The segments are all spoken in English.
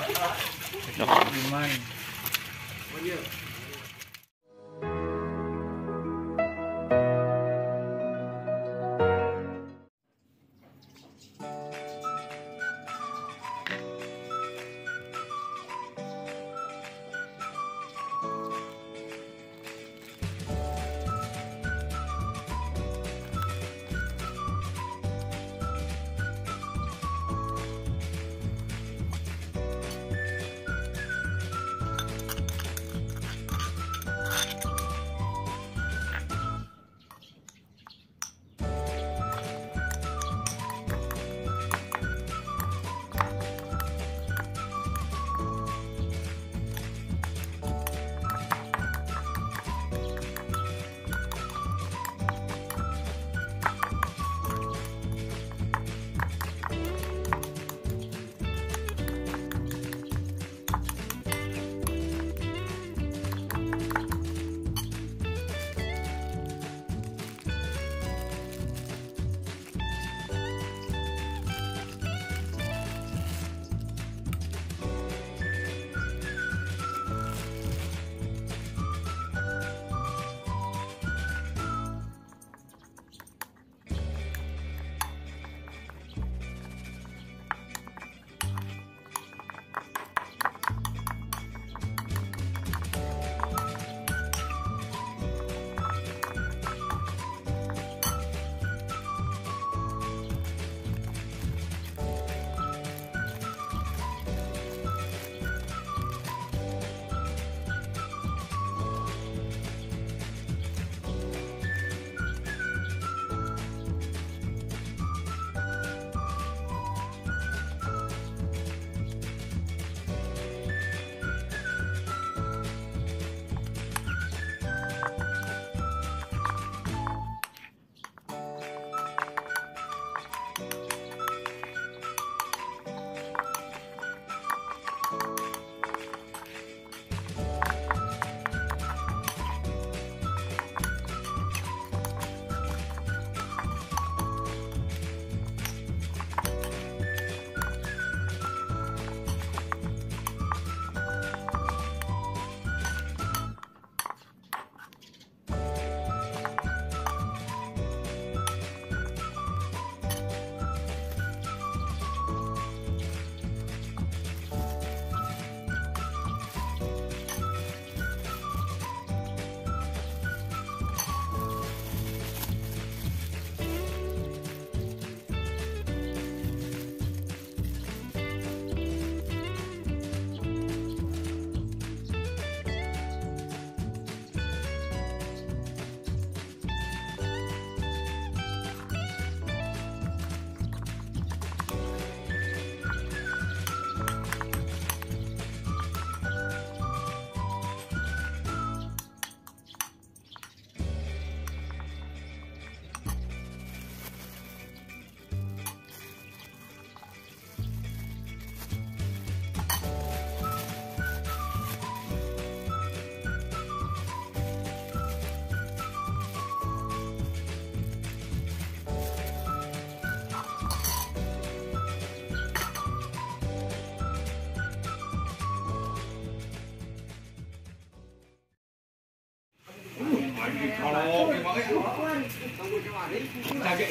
Gimana?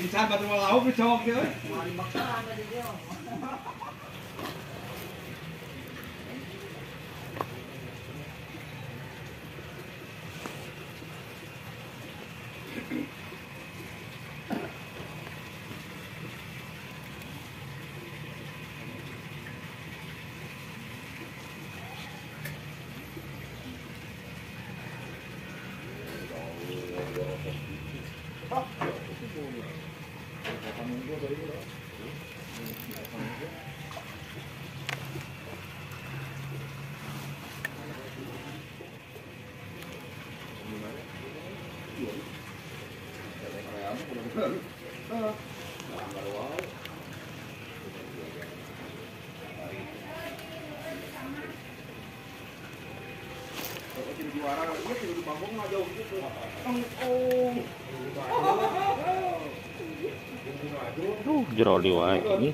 Saat batu malau ke cowok dia. Jero liwat ini.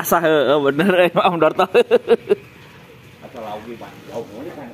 Asah bener Om Darto. Atau lagi Pak, jauh boleh kan.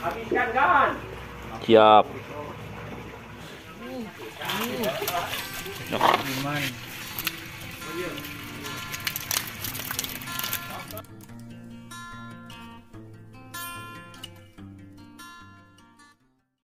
Habiskan kan? Siap. Gimana?